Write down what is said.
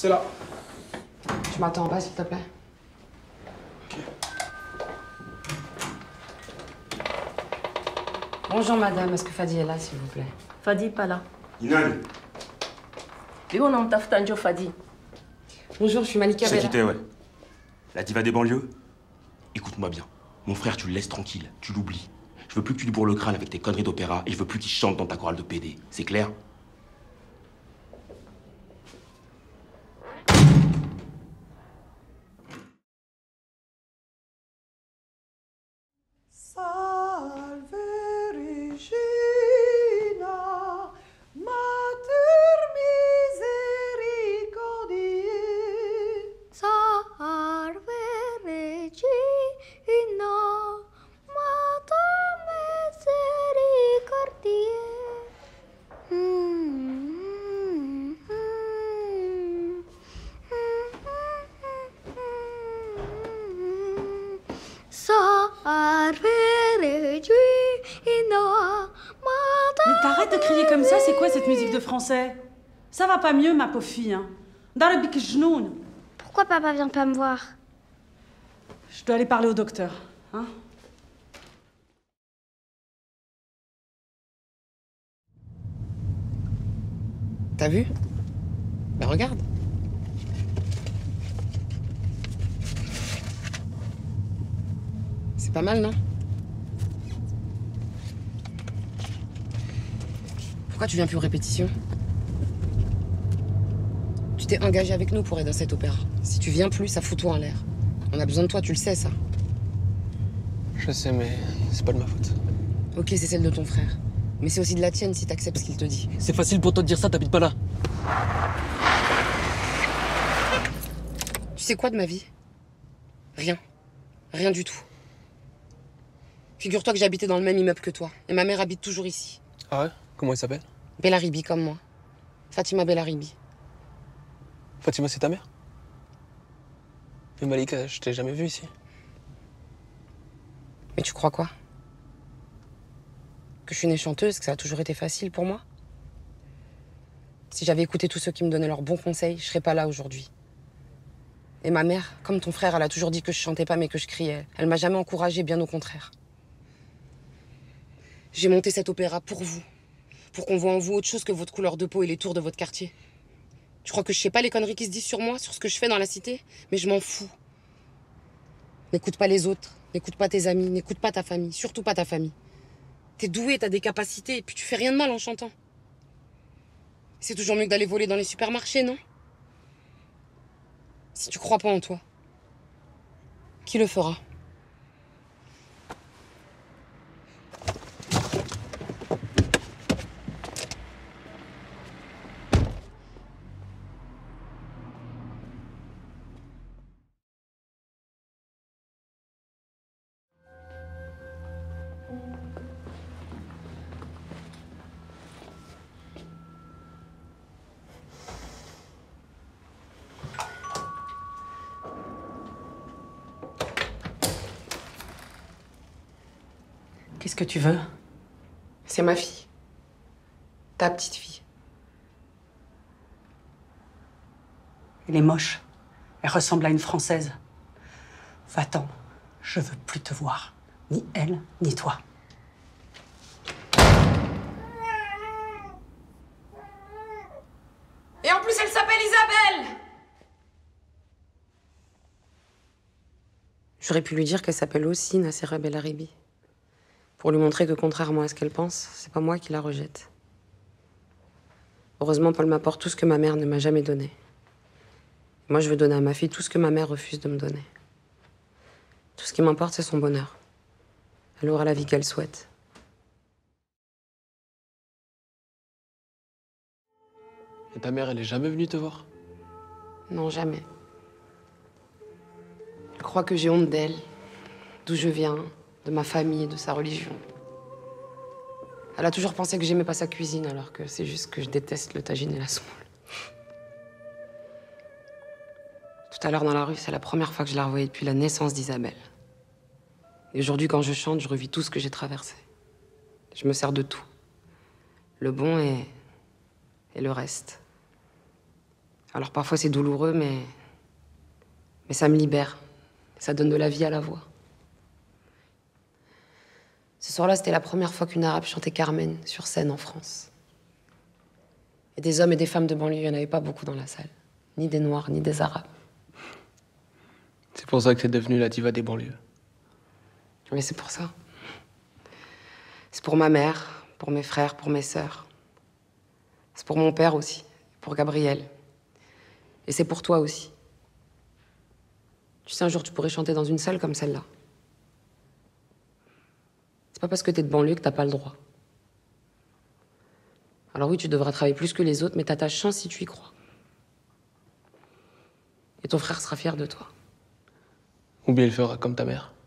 C'est là. Je m'attends en bas, s'il te plaît. OK. Bonjour, madame. Est-ce que Fadi est là, s'il vous plaît? Fadi n'est pas là. Inani. Léon, on t'a fait Fadi. Bonjour, je suis Malika Bella. C'est qui t'es, ouais. La diva des banlieues? Écoute-moi bien. Mon frère, tu le laisses tranquille. Tu l'oublies. Je veux plus que tu lui bourres le crâne avec tes conneries d'opéra et je veux plus qu'il chante dans ta chorale de PD. C'est clair? Arrête de crier comme ça, c'est quoi cette musique de français? Ça va pas mieux, ma pauvre fille, hein? Pourquoi papa vient pas me voir? Je dois aller parler au docteur, hein? T'as vu? Ben regarde. C'est pas mal, non? Pourquoi tu viens plus aux répétitions? Tu t'es engagé avec nous pour aider dans cet opéra. Si tu viens plus, ça fout tout en l'air. On a besoin de toi, tu le sais, ça. Je sais, mais c'est pas de ma faute. OK, c'est celle de ton frère. Mais c'est aussi de la tienne si t'acceptes ce qu'il te dit. C'est facile pour toi de dire ça, t'habites pas là. Tu sais quoi de ma vie? Rien. Rien du tout. Figure-toi que j'habitais dans le même immeuble que toi. Et ma mère habite toujours ici. Ah ouais? Comment elle s'appelle? Bellaribi, comme moi. Fatima Bellaribi. Fatima, c'est ta mère? Mais Malika, je t'ai jamais vue ici. Mais tu crois quoi? Que je suis née chanteuse, que ça a toujours été facile pour moi? Si j'avais écouté tous ceux qui me donnaient leurs bons conseils, je serais pas là aujourd'hui. Et ma mère, comme ton frère, elle a toujours dit que je chantais pas mais que je criais. Elle m'a jamais encouragée, bien au contraire. J'ai monté cet opéra pour vous. Pour qu'on voit en vous autre chose que votre couleur de peau et les tours de votre quartier. Tu crois que je sais pas les conneries qui se disent sur moi, sur ce que je fais dans la cité? Mais je m'en fous. N'écoute pas les autres, n'écoute pas tes amis, n'écoute pas ta famille, surtout pas ta famille. T'es doué, t'as des capacités, et puis tu fais rien de mal en chantant. C'est toujours mieux que d'aller voler dans les supermarchés, non? Si tu crois pas en toi, qui le fera? Qu'est-ce que tu veux? C'est ma fille. Ta petite fille. Elle est moche. Elle ressemble à une Française. Va-t'en. Je veux plus te voir. Ni elle, ni toi. Et en plus, elle s'appelle Isabelle! J'aurais pu lui dire qu'elle s'appelle aussi Nacera Bellaribi. Pour lui montrer que, contrairement à ce qu'elle pense, c'est pas moi qui la rejette. Heureusement, Paul m'apporte tout ce que ma mère ne m'a jamais donné. Moi, je veux donner à ma fille tout ce que ma mère refuse de me donner. Tout ce qui m'importe, c'est son bonheur. Elle aura la vie qu'elle souhaite. Et ta mère, elle est jamais venue te voir? Non, jamais. Elle croit que j'ai honte d'elle, d'où je viens, de ma famille, de sa religion. Elle a toujours pensé que j'aimais pas sa cuisine, alors que c'est juste que je déteste le tagine et la semoule. Tout à l'heure dans la rue, c'est la première fois que je la revoyais depuis la naissance d'Isabelle. Et aujourd'hui, quand je chante, je revis tout ce que j'ai traversé. Je me sers de tout. Le bon et le reste. Alors parfois c'est douloureux, mais ça me libère. Ça donne de la vie à la voix. Ce soir-là, c'était la première fois qu'une arabe chantait Carmen sur scène en France. Et des hommes et des femmes de banlieue, il n'y en avait pas beaucoup dans la salle. Ni des noirs, ni des arabes. C'est pour ça que t'es devenue la diva des banlieues. Mais c'est pour ça. C'est pour ma mère, pour mes frères, pour mes sœurs. C'est pour mon père aussi, pour Gabriel. Et c'est pour toi aussi. Tu sais, un jour, tu pourrais chanter dans une salle comme celle-là. C'est pas parce que t'es de banlieue que t'as pas le droit. Alors oui, tu devras travailler plus que les autres, mais t'as ta chance si tu y crois. Et ton frère sera fier de toi. Ou bien il fera comme ta mère.